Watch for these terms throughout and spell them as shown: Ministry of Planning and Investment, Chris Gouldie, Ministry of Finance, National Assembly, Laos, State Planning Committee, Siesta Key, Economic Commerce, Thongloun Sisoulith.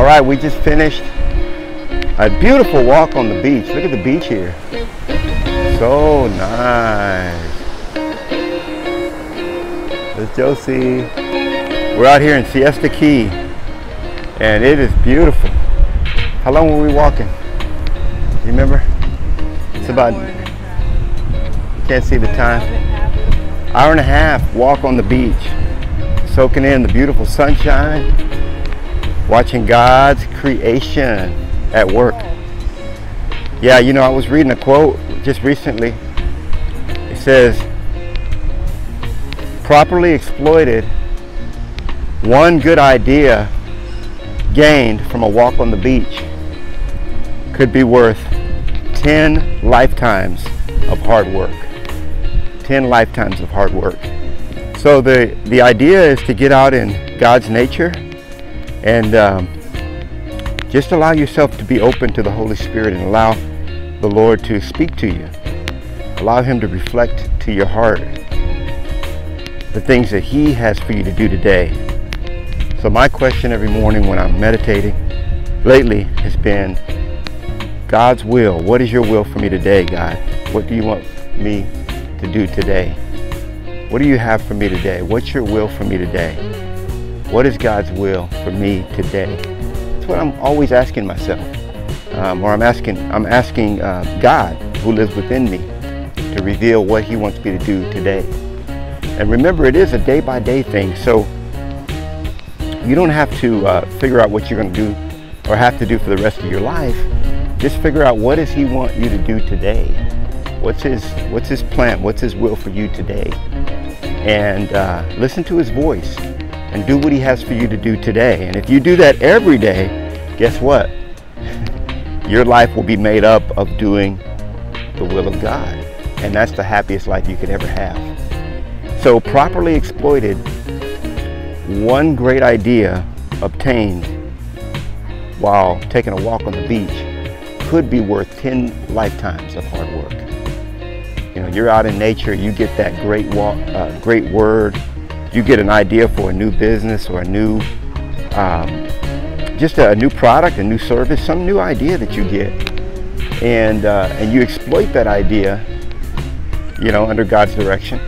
All right, we just finished a beautiful walk on the beach. Look at the beach here. So nice. It's Josie. We're out here in Siesta Key, and it is beautiful. How long were we walking? You remember? It's about, can't see the time. Hour and a half walk on the beach, soaking in the beautiful sunshine, watching God's creation at work. Yeah, you know, I was reading a quote just recently. It says, properly exploited, one good idea gained from a walk on the beach could be worth 10 lifetimes of hard work. 10 lifetimes of hard work. So the idea is to get out in God's nature and just allow yourself to be open to the Holy Spirit and allow the Lord to speak to you. Allow Him to reflect to your heart the things that He has for you to do today. So my question every morning when I'm meditating lately has been, God's will. What is your will for me today, God? What do you want me to do today? What do you have for me today? What's your will for me today? What is God's will for me today? That's what I'm always asking myself, or I'm asking God, who lives within me, to reveal what He wants me to do today. And remember, it is a day-by-day thing. So you don't have to figure out what you're going to do or have to do for the rest of your life. Just figure out, what does He want you to do today? What's his plan? What's His will for you today? And listen to His voice and do what He has for you to do today. And if you do that every day, guess what? Your life will be made up of doing the will of God. And that's the happiest life you could ever have. So properly exploited, one great idea obtained while taking a walk on the beach could be worth 10 lifetimes of hard work. You know, you're out in nature, you get that great word, you get an idea for a new business or a new, just a new product, a new service, some new idea that you get, and you exploit that idea, you know, under God's direction.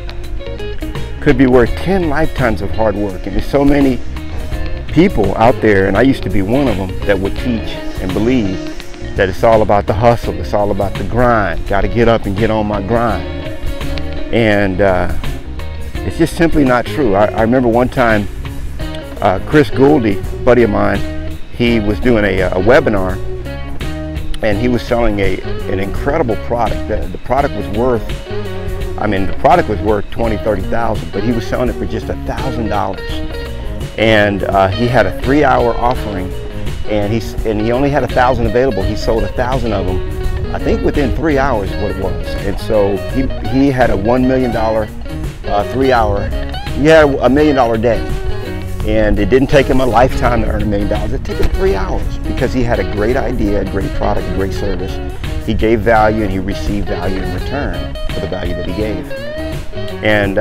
Could be worth 10 lifetimes of hard work. And there's so many people out there, and I used to be one of them, that would teach and believe that it's all about the hustle, it's all about the grind, got to get up and get on my grind. And it's just simply not true. I remember one time Chris Gouldie, a buddy of mine, he was doing a webinar, and he was selling an incredible product. The product was worth, $20,000-$30,000, but he was selling it for just $1,000. And he had a 3-hour offering, and he only had 1,000 available. He sold 1,000 of them, I think within 3 hours is what it was. And so he had a $1 million 3-hour, he had a $1 million day. And it didn't take him a lifetime to earn $1 million. It took him 3 hours because he had a great idea, a great product, a great service. He gave value, and he received value in return for the value that he gave. And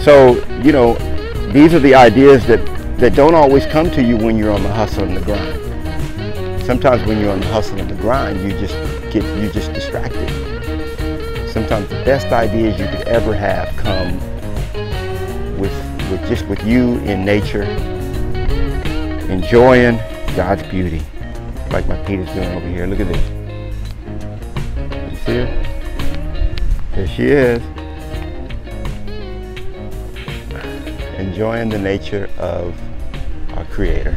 so, you know, these are the ideas that don't always come to you when you're on the hustle and the grind. Sometimes when you're on the hustle and the grind, you're just distracted. Sometimes the best ideas you could ever have come with you in nature, enjoying God's beauty. Like my Peter's doing over here. Look at this. You see her? There she is. Enjoying the nature of our Creator.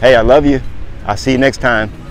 Hey, I love you. I'll see you next time.